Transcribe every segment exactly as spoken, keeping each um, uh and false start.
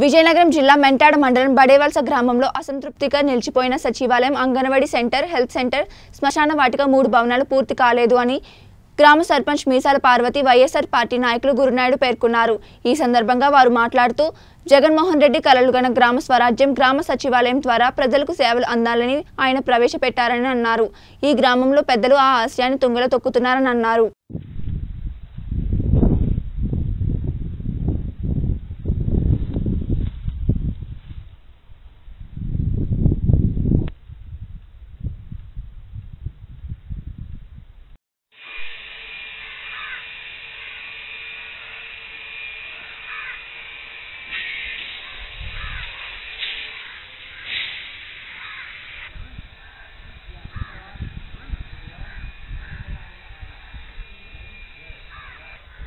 విజయనగరం జిల్లా మెంటాడ మండలం బడే వలస గ్రామంలో అసంతృప్తిగా నిలిచిపోయిన సచివాలయం, అంగన్వాడీ సెంటర్, హెల్త్ సెంటర్, శ్మశాన వాటిక మూడు భవనాలు పూర్తి కాలేదు అని గ్రామ సర్పంచ్ మీసాల పార్వతి, వైఎస్ఆర్ పార్టీ నాయకులు గురునాయుడు పేర్కొన్నారు। ఈ సందర్భంగా వారు మాట్లాడుతూ జగన్మోహన్ రెడ్డి కలలుగన్న గ్రామ స్వరాజ్యం గ్రామ సచివాలయం ద్వారా ప్రజలకు సేవలు అందాలని ఆయన ప్రవేశపెట్టారని అన్నారు। ఈ గ్రామంలో పెద్దలు ఆ ఆశయాన్ని తుంగలో తొక్కుతున్నారని అన్నారు।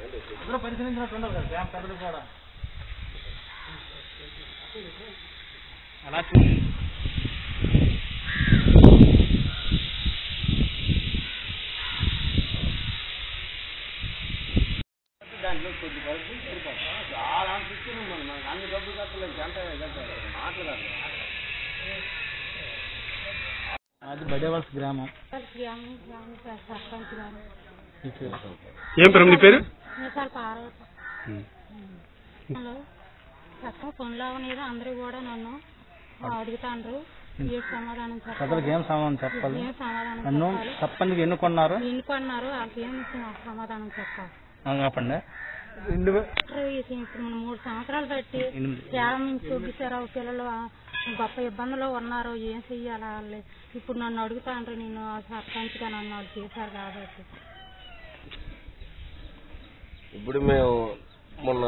అందరూ పరిశీలించినట్టు ఉండదు కదా బ్యాంక్ పెద్దలు కూడా అలా దాంట్లో కొద్ది పరిస్థితి సరిపోతా చాలా అనిపిస్తుంది। మనం మనకు అన్ని డబ్బులు కట్టలేదు, గంట మాట్లాడాలి। అది బడే వలస గ్రామం ఏం ప్రమిణి పేరు చక్కగా పనులు అనేది అందరూ కూడా నన్ను అడుగుతాండ్రు। ఏ సమాధానం చెప్పాలి, ఏం సమాధానం చెప్పాలి, నన్ను తప్పని ఎన్నుకున్నారు ఎన్నుకున్నారు వాళ్ళకి సమాధానం చెప్పాలి। ఇప్పుడు మనం మూడు సంవత్సరాలు బట్టి చాలా మంది చూపిస్తారు, పిల్లలు గొప్ప ఇబ్బందులు ఉన్నారు, ఏం చెయ్యాలి వాళ్ళు? ఇప్పుడు నన్ను అడుగుతాండ్రు, నేను సర్పంచ్గా నన్ను వాళ్ళు చేశారు కాబట్టి ఇప్పుడు మేము మొన్న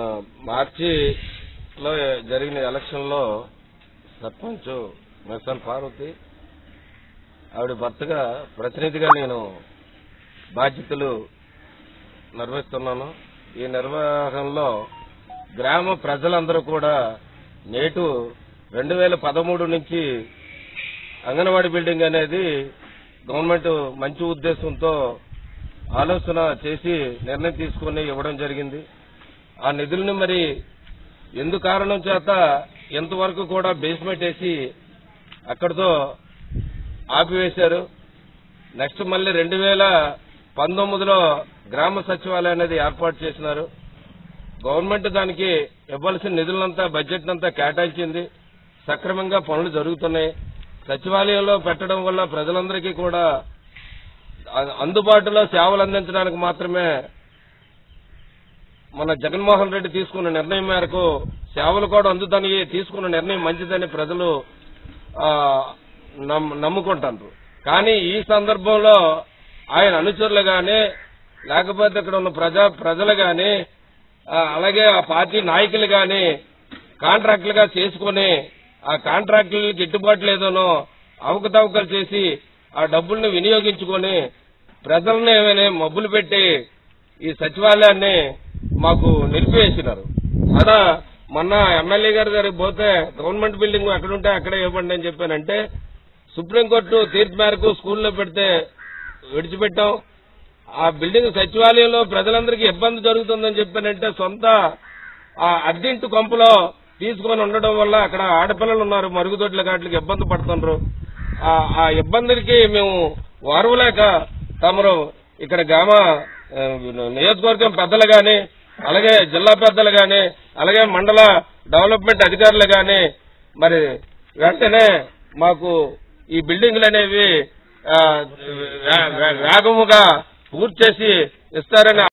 మార్చిలో జరిగిన ఎలక్షన్లో సర్పంచ్ మెస్సల్ పార్వతి ఆవిడ భర్తగా ప్రతినిధిగా నేను బాధ్యతలు నిర్వహిస్తున్నాను। ఈ నిర్వహణలో గ్రామ ప్రజలందరూ కూడా నేటు రెండు వేల పదమూడు నుంచి అంగన్వాడీ బిల్డింగ్ అనేది గవర్నమెంట్ మంచి ఉద్దేశంతో ఆలోచన చేసి నిర్ణయం తీసుకుని ఇవ్వడం జరిగింది। ఆ నిధులను మరి ఎందు కారణం చేత ఎంతవరకు కూడా బేస్మెంట్ వేసి అక్కడితో ఆపివేశారు। నెక్స్ట్ మళ్ళీ రెండు వేల పంతొమ్మిదిలో గ్రామ సచివాలయం అనేది ఏర్పాటు చేసినారు। గవర్నమెంట్ దానికి ఇవ్వాల్సిన నిధులంతా బడ్జెట్ అంతా కేటాయించింది, సక్రమంగా పనులు జరుగుతున్నాయి। సచివాలయంలో పెట్టడం వల్ల ప్రజలందరికీ కూడా అందుబాటులో సేవలు అందించడానికి మాత్రమే మన జగన్మోహన్ రెడ్డి తీసుకున్న నిర్ణయం మేరకు సేవలు కూడా అందుతాని తీసుకున్న నిర్ణయం మంచిదని ప్రజలు నమ్ముకుంటారు। కానీ ఈ సందర్భంలో ఆయన అనుచరులు గాని లేకపోతే ఇక్కడ ఉన్న ప్రజా ప్రజలు గాని అలాగే ఆ పార్టీ నాయకులు గాని కాంట్రాక్టులుగా చేసుకుని ఆ కాంట్రాక్టులు గిట్టుబాటు లేదనో అవకతవకలు చేసి ఆ డబ్బుల్ని వినియోగించుకొని ప్రజల్ని ఏమైనా మబ్బులు పెట్టి ఈ సచివాలయాన్ని మాకు నిలిపివేసినారు కదా। మొన్న ఎమ్మెల్యే గారి దగ్గరికి పోతే గవర్నమెంట్ బిల్డింగ్ ఎక్కడుంటే అక్కడే ఇవ్వండి అని చెప్పానంటే సుప్రీంకోర్టు తీర్పు మేరకు స్కూల్లో పెడితే విడిచిపెట్టాం। ఆ బిల్డింగ్ సచివాలయంలో ప్రజలందరికీ ఇబ్బంది జరుగుతుందని చెప్పానంటే సొంత ఆ అడ్డింటి కొంపలో తీసుకొని ఉండడం వల్ల అక్కడ ఆడపిల్లలు ఉన్నారు, మరుగుదొడ్ల వాటికి ఇబ్బంది పడుతున్నారు। ఆ ఇబ్బందులకి మేము వారవలేక తమరు ఇక్కడ గ్రామ నియోజకవర్గం పెద్దలు గాని అలాగే జిల్లా పెద్దలు గాని అలాగే మండల డెవలప్మెంట్ అధికారులు గాని మరి వెంటనే మాకు ఈ బిల్డింగ్లు అనేవి వేగముగా పూర్తి చేసి ఇస్తారని